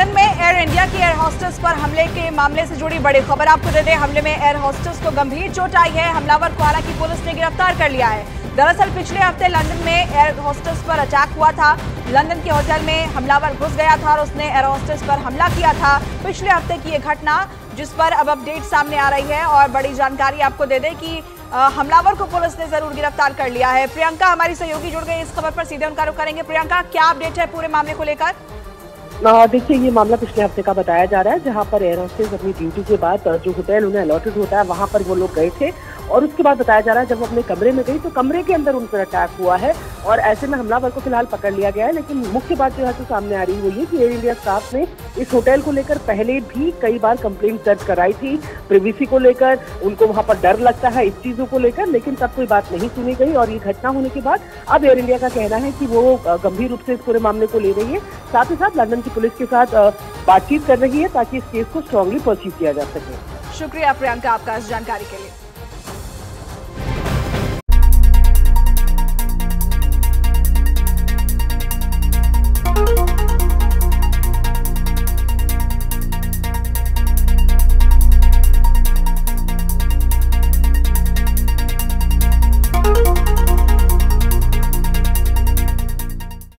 Air India की air hostess पर हमले के मामले से जुड़ी बड़ी खबर आपको दे दें। हमले में एयर होस्टेस को गंभीर चोट आई है। हमलावर को हालांकि पुलिस ने गिरफ्तार कर लिया है। दरअसल पिछले हफ्ते लंदन में एयर होस्टेस पर अटैक हुआ था। लंदन के होटल में हमलावर घुस गया था और उसने एयर होस्टेस पर हमला किया था। पिछले हफ्ते की ये घटना जिस पर अब अपडेट सामने आ रही है और बड़ी जानकारी आपको दे दें कि हमलावर को पुलिस ने जरूर गिरफ्तार कर लिया है। प्रियंका हमारी सहयोगी जुड़ गई इस खबर पर, सीधे उनका रुख करेंगे। प्रियंका, क्या अपडेट है पूरे मामले को लेकर? देखिए, ये मामला पिछले हफ्ते का बताया जा रहा है, जहां पर एयर होस्टेस अपनी ड्यूटी के बाद जो होटल उन्हें अलॉटेड होता है वहां पर वो लोग गए थे और उसके बाद बताया जा रहा है जब वो अपने कमरे में गई तो कमरे के अंदर उन पर अटैक हुआ है और ऐसे में हमलावर को फिलहाल पकड़ लिया गया है। लेकिन मुख्य बात जो है तो सामने आ रही हुई है कि एयर इंडिया स्टाफ ने इस होटल को लेकर पहले भी कई बार कंप्लेंट दर्ज कराई थी, प्राइवेसी को लेकर उनको वहाँ पर डर लगता है इस चीज़ों को लेकर, लेकिन तब कोई बात नहीं सुनी गई और ये घटना होने के बाद अब एयर इंडिया का कहना है कि वो गंभीर रूप से इस पूरे मामले को ले रही है, साथ ही साथ लंदन की पुलिस के साथ बातचीत कर रही है ताकि इस केस को स्ट्रांगली परस्यू किया जा सके। शुक्रिया प्रियंका आपका इस जानकारी के लिए।